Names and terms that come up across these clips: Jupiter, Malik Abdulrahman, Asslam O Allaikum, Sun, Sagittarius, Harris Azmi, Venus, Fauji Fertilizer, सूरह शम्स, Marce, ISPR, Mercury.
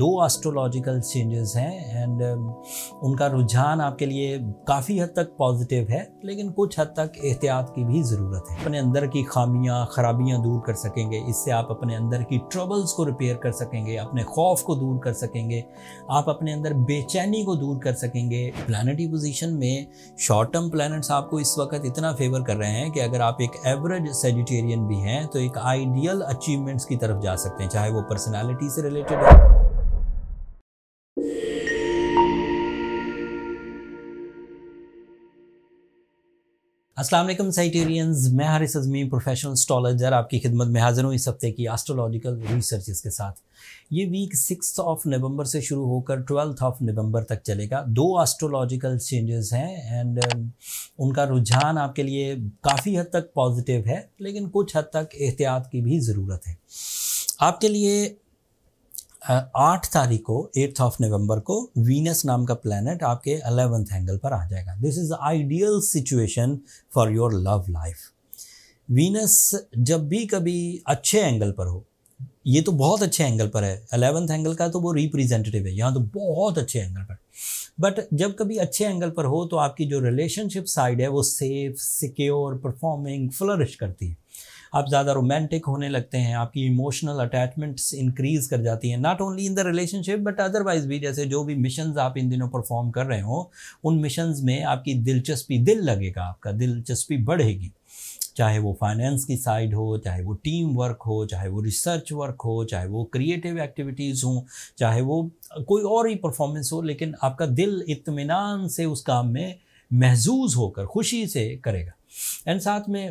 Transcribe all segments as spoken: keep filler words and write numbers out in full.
दो astrological changes हैं and उनका रुझान आपके लिए काफ़ी हद तक पॉजिटिव है, लेकिन कुछ हद तक एहतियात की भी ज़रूरत है। अपने अंदर की खामियां खराबियां दूर कर सकेंगे, इससे आप अपने अंदर की ट्रबल्स को रिपेयर कर सकेंगे, अपने खौफ को दूर कर सकेंगे, आप अपने अंदर बेचैनी को दूर कर सकेंगे। प्लैनेटरी पोजीशन में शॉर्ट टर्म प्लैनेट्स आपको इस वक्त इतना फेवर कर रहे हैं कि अगर आप एक एवरेज सैजिटेरियन भी हैं तो एक आइडियल अचीवमेंट्स की तरफ जा सकते हैं, चाहे वो पर्सनैलिटी से रिलेटेड हो। अस्सलाम वालेकुम सैजिटेरियंस, मैं हारिस अज़मी प्रोफेशनल एस्ट्रोलॉजर आपकी खिदमत में हाजिर हूँ इस हफ्ते की एस्ट्रोलॉजिकल रिसर्चेस के साथ। ये वीक सिक्स ऑफ नवंबर से शुरू होकर ट्वेल्थ ऑफ नवंबर तक चलेगा। दो एस्ट्रोलॉजिकल चेंजेस हैं एंड उनका रुझान आपके लिए काफ़ी हद तक पॉजिटिव है, लेकिन कुछ हद तक एहतियात की भी ज़रूरत है। आपके लिए आठ तारीख को एट्थ ऑफ नवंबर को वीनस नाम का प्लैनेट आपके अलेवेंथ एंगल पर आ जाएगा। This is ideal situation for your love life. Venus जब भी कभी अच्छे एंगल पर हो, ये तो बहुत अच्छे एंगल पर है, अलेवेंथ एंगल का तो वो रिप्रेजेंटेटिव है, यहाँ तो बहुत अच्छे एंगल पर, बट जब कभी अच्छे एंगल पर हो तो आपकी जो रिलेशनशिप साइड है वो सेफ, सिक्योर, परफॉर्मिंग, फ्लरिश करती है। आप ज़्यादा रोमांटिक होने लगते हैं, आपकी इमोशनल अटैचमेंट्स इंक्रीज़ कर जाती हैं, not only in the relationship but otherwise भी। जैसे जो भी मिशंस आप इन दिनों परफॉर्म कर रहे हो, उन मिशंस में आपकी दिलचस्पी दिल लगेगा आपका दिलचस्पी बढ़ेगी, चाहे वो फाइनेंस की साइड हो, चाहे वो टीम वर्क हो, चाहे वो रिसर्च वर्क हो, चाहे वो क्रिएटिव एक्टिविटीज़ हों, चाहे वो कोई और ही परफॉर्मेंस हो, लेकिन आपका दिल इत्मीनान से उस काम में महसूस होकर खुशी से करेगा। एंड साथ में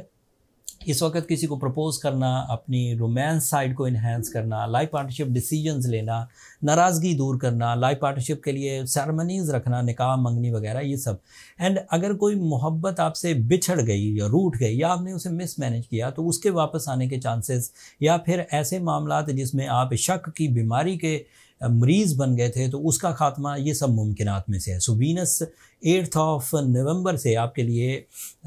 इस वक्त किसी को प्रपोज करना, अपनी रोमांस साइड को इन्हेंस करना, लाइफ पार्टनरशिप डिसीजंस लेना, नाराज़गी दूर करना, लाइफ पार्टनरशिप के लिए सेरेमनीज़ रखना, निकाह मंगनी वगैरह ये सब। एंड अगर कोई मोहब्बत आपसे बिछड़ गई या रूठ गई या आपने उसे मिसमैनेज किया तो उसके वापस आने के चांसेस, या फिर ऐसे मामलात जिसमें आप शक की बीमारी के मरीज़ बन गए थे तो उसका खात्मा, ये सब मुमकिनात में से है। So Venus eighth of November से आपके लिए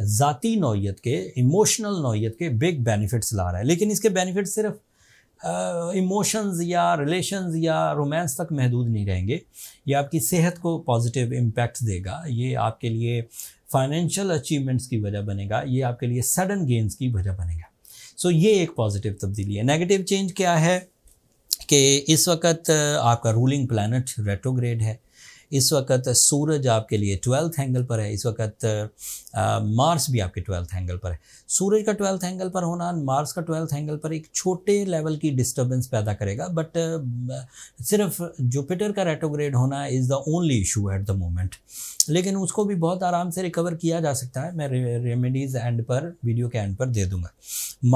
ज़ाती नौयत के, इमोशनल नौयत के बिग बेनिफिट्स ला रहा है, लेकिन इसके बेनिफिट सिर्फ इमोशंस या रिलेशंस या रोमांस तक महदूद नहीं रहेंगे। ये आपकी सेहत को पॉजिटिव इम्पैक्ट देगा, ये आपके लिए फाइनेंशियल अचीवमेंट्स की वजह बनेगा, ये आपके लिए सडन गेंस की वजह बनेगा। सो so, ये एक पॉजिटिव तब्दीली है। नेगेटिव चेंज क्या है कि इस वक्त आपका रूलिंग प्लैनेट रेट्रोग्रेड है, इस वक्त सूरज आपके लिए ट्वेल्थ एंगल पर है, इस वक्त आ, मार्स भी आपके ट्वेल्थ एंगल पर है। सूरज का ट्वेल्थ एंगल पर होना, मार्स का ट्वेल्थ एंगल पर, एक छोटे लेवल की डिस्टर्बेंस पैदा करेगा, बट सिर्फ जुपिटर का रेट्रोग्रेड होना is the only issue at the moment, लेकिन उसको भी बहुत आराम से रिकवर किया जा सकता है। मैं रे, रेमेडीज़ एंड पर, वीडियो के एंड पर दे दूँगा।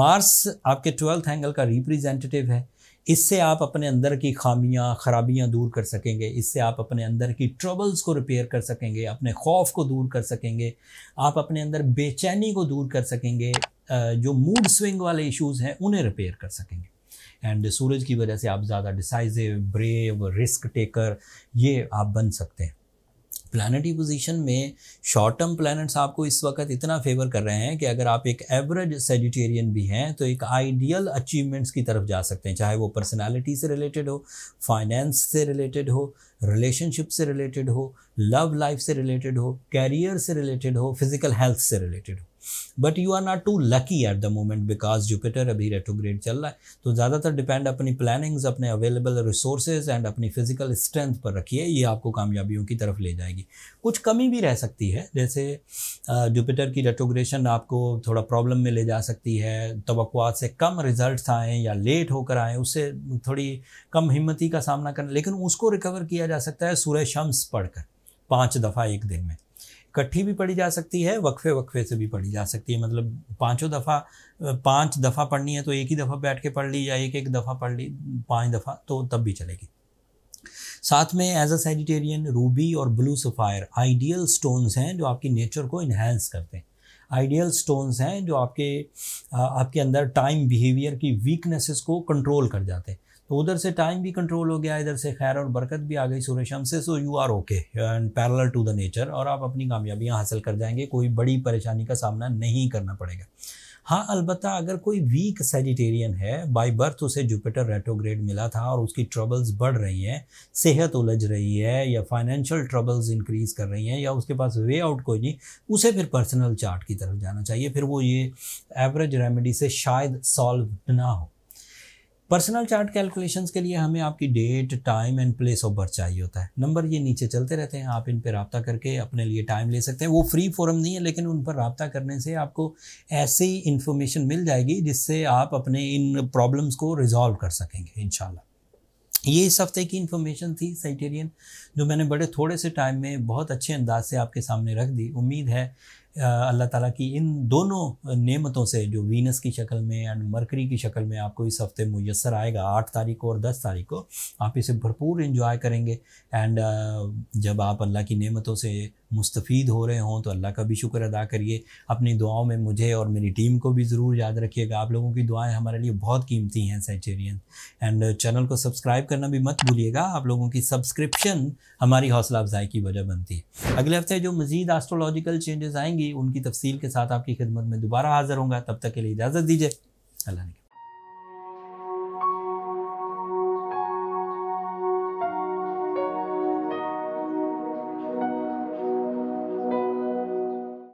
मार्स आपके ट्वेल्थ एंगल का रिप्रेजेंटेटिव है, इससे आप अपने अंदर की खामियां खराबियां दूर कर सकेंगे, इससे आप अपने अंदर की ट्रबल्स को रिपेयर कर सकेंगे, अपने खौफ को दूर कर सकेंगे, आप अपने अंदर बेचैनी को दूर कर सकेंगे, जो मूड स्विंग वाले इश्यूज़ हैं उन्हें रिपेयर कर सकेंगे। एंड सूरज की वजह से आप ज़्यादा डिसाइसिव, ब्रेव, रिस्क टेकर ये आप बन सकते हैं। प्लैनेटरी पोजीशन में शॉर्ट टर्म प्लैनेट्स आपको इस वक्त इतना फेवर कर रहे हैं कि अगर आप एक एवरेज सैजिटेरियन भी हैं तो एक आइडियल अचीवमेंट्स की तरफ जा सकते हैं, चाहे वो पर्सनालिटी से रिलेटेड हो, फाइनेंस से रिलेटेड हो, रिलेशनशिप से रिलेटेड हो, लव लाइफ से रिलेटेड हो, कैरियर से रिलेटेड हो, फिजिकल हेल्थ से रिलेटेड हो। But you are not too lucky at the moment, because Jupiter अभी रेट्रोग्रेड चल रहा है, तो ज़्यादातर डिपेंड अपनी प्लानिंग्स, अपने अवेलेबल रिसोर्सेज एंड अपनी फिजिकल स्ट्रेंथ पर रखिए, ये आपको कामयाबियों की तरफ ले जाएगी। कुछ कमी भी रह सकती है, जैसे जुपिटर की रेट्रोग्रेशन आपको थोड़ा प्रॉब्लम में ले जा सकती है, तवक्कुआत से कम रिजल्ट आएँ या लेट होकर आएँ, उससे थोड़ी कम हिम्मती का सामना करना, लेकिन उसको रिकवर किया जा सकता है सूरह शम्स पढ़कर पाँच दफ़ा एक दिन में। इकट्ठी भी पढ़ी जा सकती है, वक्फे वक्फे से भी पढ़ी जा सकती है, मतलब पांचों दफ़ा पांच दफ़ा पढ़नी है तो एक ही दफ़ा बैठ के पढ़ ली, या एक एक दफ़ा पढ़ ली पांच दफ़ा, तो तब भी चलेगी। साथ में एज अ सैजिटेरियन रूबी और ब्लू सफ़ायर आइडियल स्टोन्स हैं जो आपकी नेचर को इन्हेंस करते हैं। आइडियल स्टोन्स हैं जो आपके आपके अंदर टाइम बिहेवियर की वीकनेसेस को कंट्रोल कर जाते हैं, तो उधर से टाइम भी कंट्रोल हो गया, इधर से खैर और बरकत भी आ गई सूर्य शम्स से। So you are okay and parallel to the nature, और आप अपनी कामयाबियां हासिल कर जाएंगे, कोई बड़ी परेशानी का सामना नहीं करना पड़ेगा। हाँ अलबत्ता अगर कोई वीक सैजिटेरियन है, बाय बर्थ उसे जुपिटर रेट्रोग्रेड मिला था और उसकी ट्रबल्स बढ़ रही हैं, सेहत उलझ रही है या फाइनेंशियल ट्रबल्स इंक्रीज कर रही हैं या उसके पास वे आउट कोई नहीं, उसे फिर पर्सनल चार्ट की तरफ जाना चाहिए। फिर वो ये एवरेज रेमेडी से शायद सॉल्व ना हो। पर्सनल चार्ट कैलकुलेशंस के लिए हमें आपकी date, time and place of birth चाहिए होता है। नंबर ये नीचे चलते रहते हैं, आप इन पर रब्ता करके अपने लिए टाइम ले सकते हैं। वो फ्री फोरम नहीं है, लेकिन उन पर रब्ता करने से आपको ऐसी इन्फॉर्मेशन मिल जाएगी जिससे आप अपने इन प्रॉब्लम्स को रिजॉल्व कर सकेंगे इंशाल्लाह। ये इस हफ्ते की इन्फॉर्मेशन थी सैजिटेरियन, जो मैंने बड़े थोड़े से टाइम में बहुत अच्छे अंदाज से आपके सामने रख दी। उम्मीद है अल्लाह ताला की इन दोनों नेमतों से, जो वीनस की शक्ल में एंड मरकरी की शक्ल में आपको इस हफ़्ते मुयसर आएगा, आठ तारीख को और दस तारीख को, आप इसे भरपूर एंजॉय करेंगे। एंड जब आप अल्लाह की नेमतों से मुस्तफ़ीद हो रहे हों तो अल्लाह का भी शुक्र अदा करिए। अपनी दुआओं में मुझे और मेरी टीम को भी ज़रूर याद रखिएगा। आप लोगों की दुआएं हमारे लिए बहुत कीमती हैं सैजिटेरियन। एंड चैनल को सब्सक्राइब करना भी मत भूलिएगा, आप लोगों की सब्सक्रिप्शन हमारी हौसला अफजाई की वजह बनती है। अगले हफ्ते जो मज़ीद एस्ट्रोलॉजिकल चेंजेस आएंगी उनकी तफसील के साथ आपकी खिदमत में दोबारा हाज़िर होंगे। तब तक के लिए इजाज़त दीजिए, अल्लाह ने